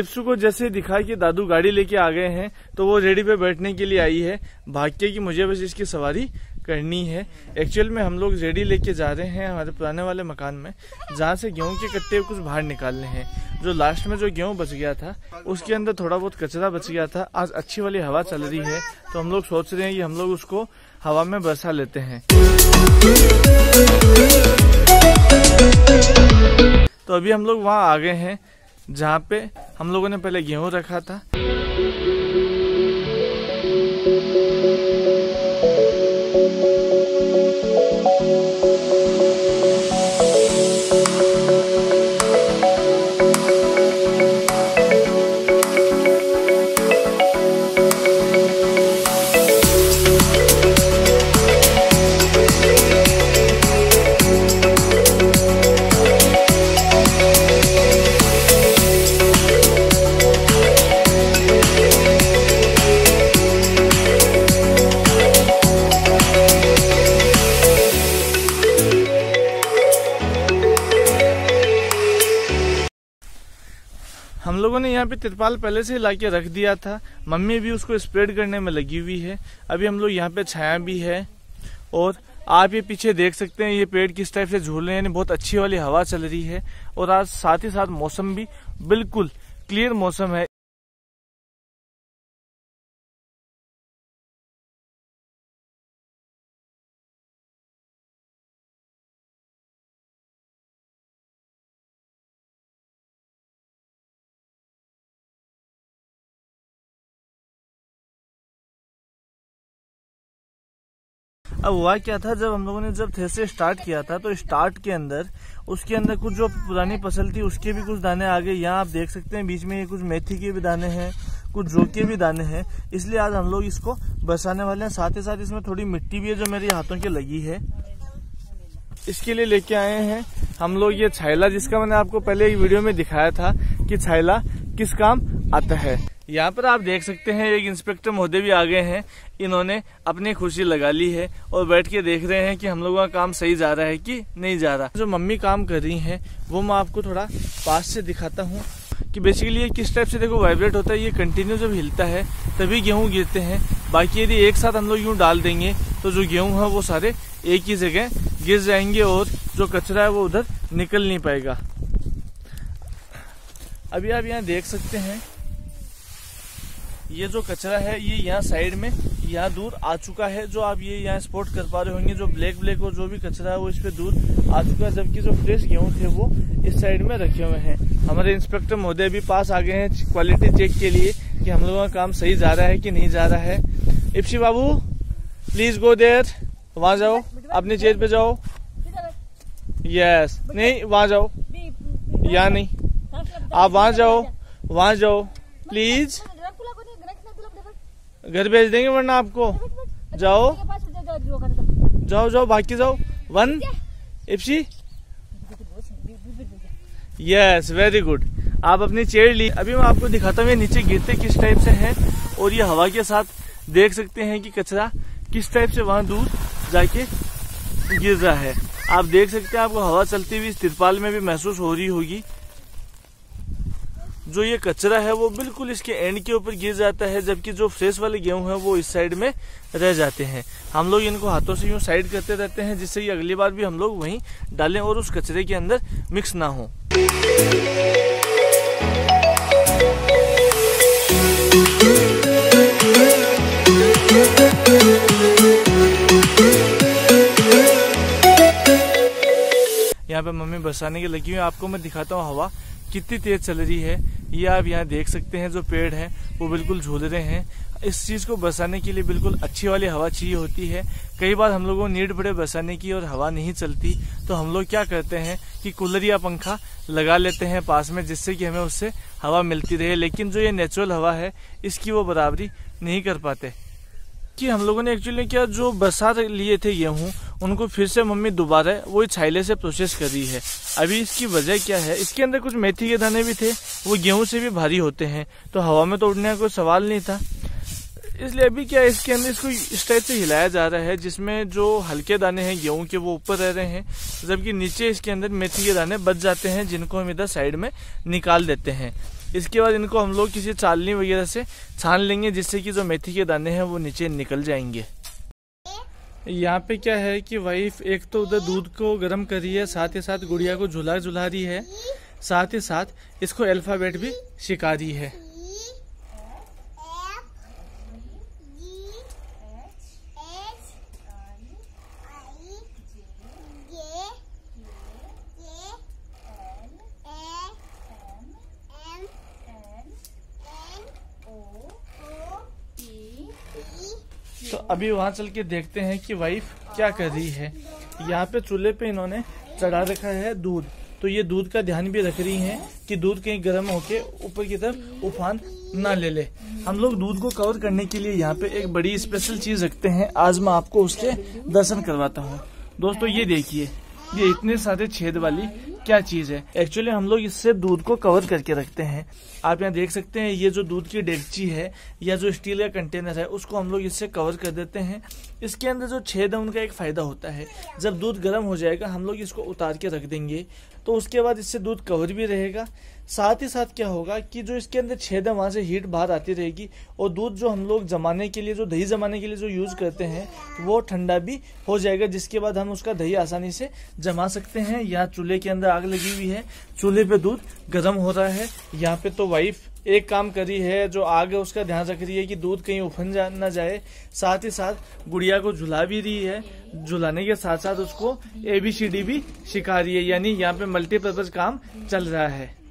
इप्सु को जैसे दिखा कि दादू गाड़ी लेके आ गए हैं तो वो रेडी पे बैठने के लिए आई है, भाग्य की मुझे बस इसकी सवारी करनी है। एक्चुअल में हम लोग रेडी लेके जा रहे हैं हमारे पुराने वाले मकान में, जहाँ से गेहूं के कट्टे कुछ बाहर निकालने हैं। जो लास्ट में जो गेहूं बच गया था उसके अंदर थोड़ा बहुत कचरा बच गया था। आज अच्छी वाली हवा चल रही है तो हम लोग सोच रहे हैं कि हम लोग उसको हवा में बरसा लेते हैं। तो अभी हम लोग वहाँ आ गए हैं जहाँ पे हम लोगों ने पहले गेहूँ रखा था। हम लोगों ने यहाँ पे तिरपाल पहले से लाके रख दिया था, मम्मी भी उसको स्प्रेड करने में लगी हुई है। अभी हम लोग यहाँ पे छाया भी है और आप ये पीछे देख सकते हैं ये पेड़ किस टाइप से झूल रहे हैं, यानी बहुत अच्छी वाली हवा चल रही है। और आज साथ ही साथ मौसम भी बिल्कुल क्लियर मौसम है। अब हुआ क्या था, जब हम लोगों ने जब थ्रेसर स्टार्ट किया था तो स्टार्ट के अंदर उसके अंदर कुछ जो पुरानी फसल थी उसके भी कुछ दाने आ गए। यहाँ आप देख सकते हैं बीच में ये कुछ मेथी के भी दाने हैं, कुछ जौ के भी दाने हैं। इसलिए आज हम लोग इसको बरसाने वाले हैं। साथ ही साथ इसमें थोड़ी मिट्टी भी है जो मेरे हाथों के लगी है। इसके लिए लेके आए हैं हम लोग ये छायला, जिसका मैंने आपको पहले एक वीडियो में दिखाया था कि छायला किस काम आता है। यहाँ पर आप देख सकते हैं एक इंस्पेक्टर महोदय भी आ गए हैं। इन्होंने अपनी खुशी लगा ली है और बैठ के देख रहे हैं कि हम लोगों का काम सही जा रहा है कि नहीं जा रहा। जो मम्मी काम कर रही हैं वो मैं आपको थोड़ा पास से दिखाता हूँ कि बेसिकली ये किस टाइप से देखो वाइब्रेट होता है। ये कंटिन्यू जब हिलता है तभी गेहूँ गिरते हैं, बाकी यदि एक साथ हम लोग यूँ डाल देंगे तो जो गेहूँ है वो सारे एक ही जगह गिर जाएंगे और जो कचरा है वो उधर निकल नहीं पाएगा। अभी आप यहाँ देख सकते हैं ये जो कचरा है ये यहाँ साइड में यहाँ दूर आ चुका है। जो आप ये यहाँ स्पॉट कर पा रहे होंगे, जो ब्लैक ब्लैक और जो भी कचरा है वो इस पे दूर आ चुका है, जबकि जो फ्रेश गेहूं थे वो इस साइड में रखे हुए हैं। हमारे इंस्पेक्टर महोदय भी पास आ गए हैं क्वालिटी चेक के लिए कि हम लोगों का काम सही जा रहा है कि नहीं जा रहा है। इप्सी बाबू प्लीज गो देयर, वहाँ जाओ, अपनी चेयर पे जाओ। यस, नहीं वहाँ जाओ, यहाँ नहीं, आप वहाँ जाओ, वहाँ जाओ प्लीज, घर भेज देंगे वरना आपको। जाओ जाओ जाओ, बाकी जाओ वन इप्सी, यस वेरी गुड, आप अपनी चेयर ली। अभी मैं आपको दिखाता हूँ ये नीचे गिरते किस टाइप से हैं और ये हवा के साथ देख सकते हैं कि कचरा किस टाइप से वहाँ दूर जाके गिर रहा है। आप देख सकते हैं आपको हवा चलती हुई इस तिरपाल में भी महसूस हो रही होगी। जो ये कचरा है वो बिल्कुल इसके एंड के ऊपर गिर जाता है, जबकि जो फ्रेश वाले गेहूं है वो इस साइड में रह जाते हैं। हम लोग इनको हाथों से यूं साइड करते रहते हैं जिससे ये अगली बार भी हम लोग वहीं डालें और उस कचरे के अंदर मिक्स ना हो। यहाँ पे मम्मी बरसाने के लगी हुई, आपको मैं दिखाता हूँ हवा कितनी तेज चल रही है। ये आप यहाँ देख सकते हैं जो पेड़ है वो बिल्कुल झूल रहे हैं। इस चीज़ को बरसाने के लिए बिल्कुल अच्छी वाली हवा चाहिए होती है। कई बार हम लोगों को नीड पड़े बरसाने की और हवा नहीं चलती तो हम लोग क्या करते हैं कि कूलर या पंखा लगा लेते हैं पास में, जिससे कि हमें उससे हवा मिलती रहे। लेकिन जो ये नेचुरल हवा है इसकी वो बराबरी नहीं कर पाते। कि हम लोगों ने एक्चुअली क्या जो बरसा लिए थे गेहूँ उनको फिर से मम्मी दोबारा वो छायले से प्रोसेस कर रही है। अभी इसकी वजह क्या है, इसके अंदर कुछ मेथी के दाने भी थे वो गेहूं से भी भारी होते हैं तो हवा में तो उड़ने का कोई सवाल नहीं था। इसलिए अभी क्या इसके अंदर इसको इस टाइप से हिलाया जा रहा है जिसमें जो हल्के दाने हैं गेहूं के वो ऊपर रह रहे हैं, जबकि नीचे इसके अंदर मेथी के दाने बच जाते हैं जिनको हम इधर साइड में निकाल देते हैं। इसके बाद इनको हम लोग किसी छालनी वगैरह से छान लेंगे, जिससे कि जो मेथी के दाने हैं वो नीचे निकल जाएंगे। यहाँ पे क्या है कि वाइफ एक तो उधर दूध को गर्म कर रही है, साथ ही साथ गुड़िया को झुला झुला रही है, साथ ही साथ इसको अल्फाबेट भी सिखा रही है। तो अभी वहाँ चल के देखते हैं कि वाइफ क्या कर रही है। यहाँ पे चूल्हे पे इन्होंने चढ़ा रखा है दूध, तो ये दूध का ध्यान भी रख रही हैं कि दूध कहीं गर्म होके ऊपर की तरफ उफान ना ले ले। हम लोग दूध को कवर करने के लिए यहाँ पे एक बड़ी स्पेशल चीज रखते हैं, आज मैं आपको उसके दर्शन करवाता हूँ। दोस्तों ये देखिए, ये इतने सारे छेद वाली क्या चीज है। एक्चुअली हम लोग इससे दूध को कवर करके रखते हैं। आप यहाँ देख सकते हैं ये जो दूध की डेगची है या जो स्टील का कंटेनर है उसको हम लोग इससे कवर कर देते हैं। इसके अंदर जो छेद है उनका एक फायदा होता है, जब दूध गर्म हो जाएगा हम लोग इसको उतार के रख देंगे तो उसके बाद इससे दूध कवर भी रहेगा। साथ ही साथ क्या होगा कि जो इसके अंदर छेद है वहाँ से हीट बाहर आती रहेगी और दूध जो हम लोग जमाने के लिए, जो दही जमाने के लिए जो यूज़ करते हैं वो ठंडा भी हो जाएगा, जिसके बाद हम उसका दही आसानी से जमा सकते हैं। यहाँ चूल्हे के अंदर आग लगी हुई है, चूल्हे पे दूध गर्म हो रहा है। यहाँ पे तो वाइफ एक काम करी है, जो आग है उसका ध्यान रख रही है कि दूध कहीं उफन ना जाए, साथ ही साथ गुड़िया को झुला भी रही है, झुलाने के साथ साथ उसको ABCD भी सिखा रही है, यानी यहाँ पे मल्टीपर्पज काम चल रहा है।